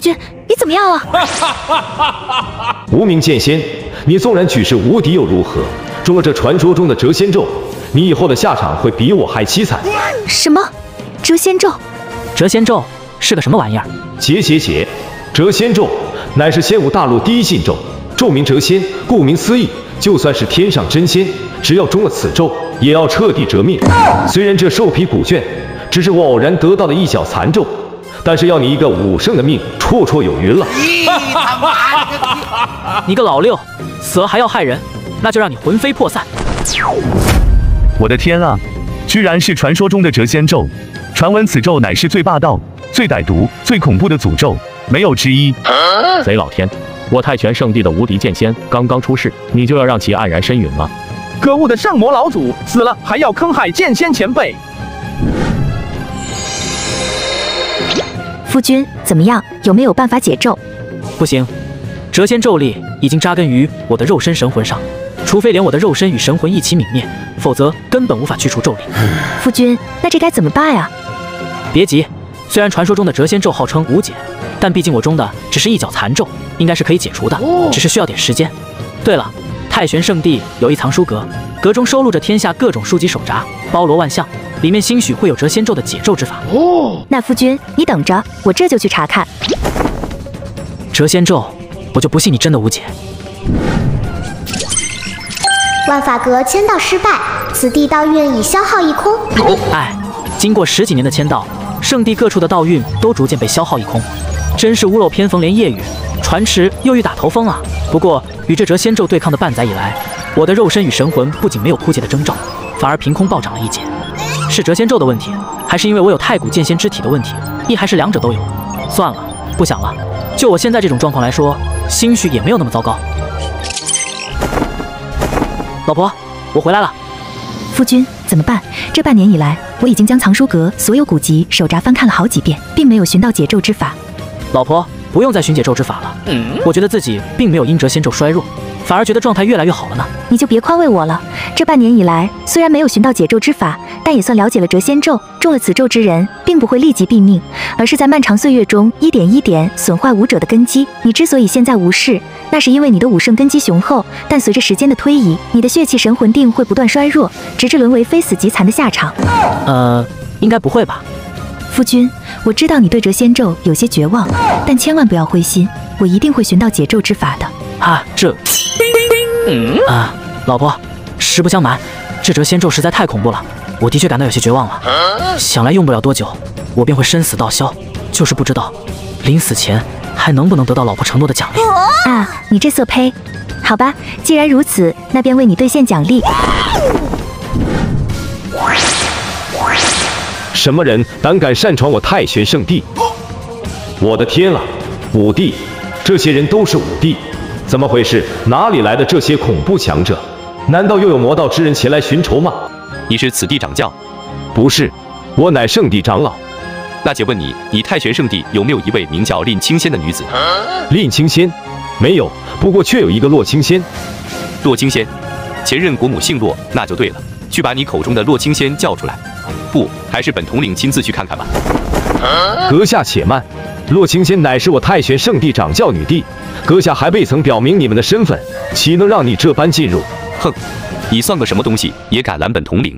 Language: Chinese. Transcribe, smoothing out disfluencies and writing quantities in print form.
君，你怎么样了？无名剑仙，你纵然举世无敌又如何？中了这传说中的谪仙咒，你以后的下场会比我还凄惨。什么？谪仙咒？谪仙咒是个什么玩意儿？解！谪仙咒乃是仙武大陆第一禁咒，咒名谪仙，顾名思义，就算是天上真仙，只要中了此咒，也要彻底折灭。虽然这兽皮古卷只是我偶然得到的一小残咒。 但是要你一个5胜的命，绰绰有余了。你个老六，死了还要害人，那就让你魂飞魄散！我的天啊，居然是传说中的谪仙咒！传闻此咒乃是最霸道、最歹毒、最恐怖的诅咒，没有之一。贼老天，我泰拳圣地的无敌剑仙刚刚出世，你就要让其黯然身陨吗？可恶的圣魔老祖，死了还要坑害剑仙前辈！ 夫君怎么样？有没有办法解咒？不行，谪仙咒力已经扎根于我的肉身神魂上，除非连我的肉身与神魂一起泯灭，否则根本无法去除咒力。夫君，那这该怎么办呀？别急，虽然传说中的谪仙咒号称无解，但毕竟我中的只是一脚残咒，应该是可以解除的，只是需要点时间。对了，太玄圣地有一藏书阁，阁中收录着天下各种书籍手札，包罗万象。 里面兴许会有谪仙咒的解咒之法哦。那夫君，你等着，我这就去查看。谪仙咒，我就不信你真的无解。万法阁签到失败，此地道运已消耗一空。哎，经过10几年的签到，圣地各处的道运都逐渐被消耗一空，真是屋漏偏逢连夜雨，船迟又遇打头风啊！不过与这谪仙咒对抗的半载以来，我的肉身与神魂不仅没有枯竭的征兆，反而凭空暴涨了一截。 是谪仙咒的问题，还是因为我有太古剑仙之体的问题？一还是两者都有？算了，不想了。就我现在这种状况来说，兴许也没有那么糟糕。老婆，我回来了。夫君，怎么办？这半年以来，我已经将藏书阁所有古籍手札翻看了好几遍，并没有寻到解咒之法。老婆，不用再寻解咒之法了。我觉得自己并没有因谪仙咒衰弱，反而觉得状态越来越好了呢。你就别宽慰我了。这半年以来，虽然没有寻到解咒之法。 但也算了解了谪仙咒，中了此咒之人并不会立即毙命，而是在漫长岁月中一点一点损坏武者的根基。你之所以现在无事，那是因为你的5胜根基雄厚，但随着时间的推移，你的血气神魂定会不断衰弱，直至沦为非死即残的下场。应该不会吧？夫君，我知道你对谪仙咒有些绝望，但千万不要灰心，我一定会寻到解咒之法的。啊，这……啊，老婆，实不相瞒，这谪仙咒实在太恐怖了。 我的确感到有些绝望了，想来用不了多久，我便会生死道消，就是不知道临死前还能不能得到老婆承诺的奖励啊！你这色胚，好吧，既然如此，那便为你兑现奖励。什么人胆敢擅闯我太玄圣地？我的天啊，武帝，这些人都是武帝，怎么回事？哪里来的这些恐怖强者？难道又有魔道之人前来寻仇吗？ 你是此地掌教，不是，我乃圣地长老。那且问你，你太玄圣地有没有一位名叫蔺青仙的女子？蔺青仙，没有，不过却有一个洛青仙。洛青仙，前任国母姓洛，那就对了。去把你口中的洛青仙叫出来。不，还是本统领亲自去看看吧。阁下且慢，洛青仙乃是我太玄圣地掌教女帝，阁下还未曾表明你们的身份，岂能让你这般进入？哼！ 你算个什么东西，也敢拦本统领？